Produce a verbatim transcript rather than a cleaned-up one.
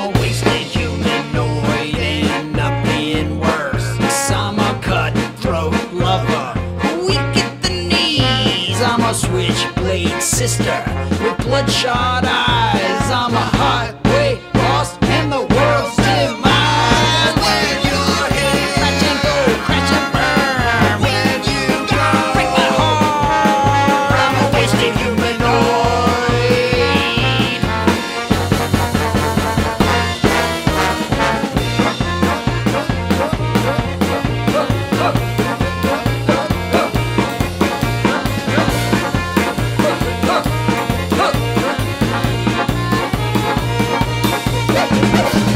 always the humanoid end up being worse. I'm a cutthroat lover, weak at the knees. I'm a switchblade sister with bloodshot eyes. I'm a highway boss and the world's demise. When you're here, crash and go, crash and burn. When you go, break my heart. I'm a wasted humanoid. Let's go.